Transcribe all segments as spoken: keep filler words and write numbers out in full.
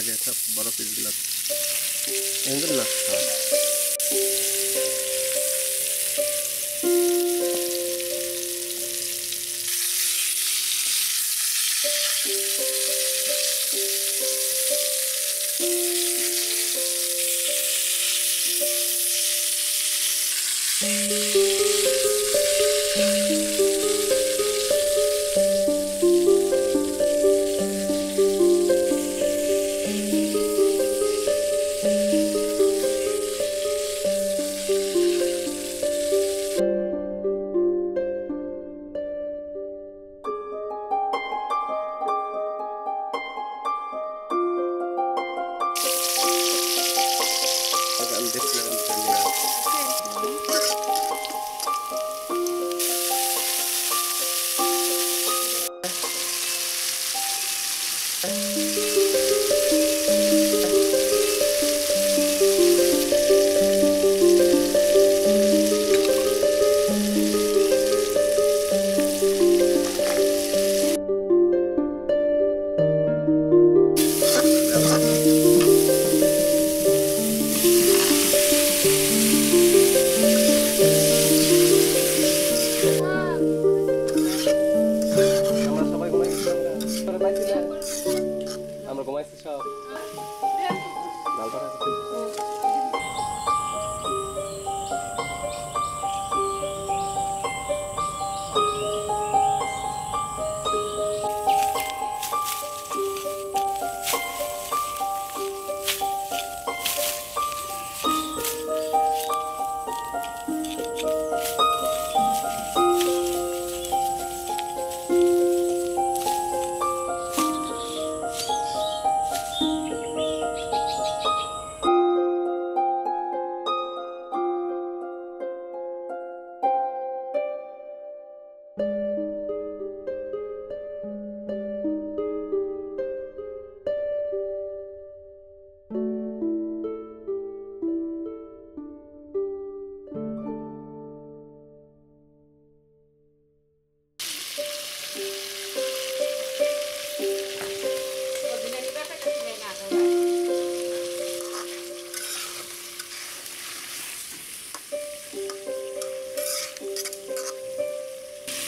आगे सब बड़ा पीस गिला एंगल लगता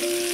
you